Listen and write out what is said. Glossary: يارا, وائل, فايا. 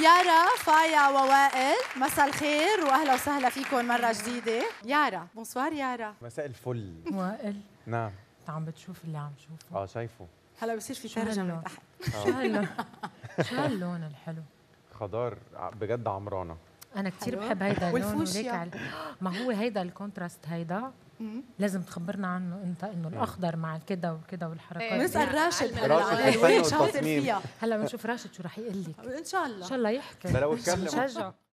يارا، فايا ووائل، مساء الخير واهلا وسهلا فيكم مره جديده. يارا، بونسوار يارا. مساء الفل وائل. نعم، انت عم بتشوف اللي عم شوفه؟ شايفه. هلا بصير في ترجمه احد. شو هاللون الحلو؟ خضار بجد، عمرانه. انا كثير بحب هيدا اللون. والفوشيا، ما هو هيدا الكونتراست، هيدا لازم تخبرنا عنه انت، انه الاخضر مع الكذا وكذا والحركات. بنسال راشد. هلا بنشوف راشد شو رح يقول لك. ان شاء الله يحكي.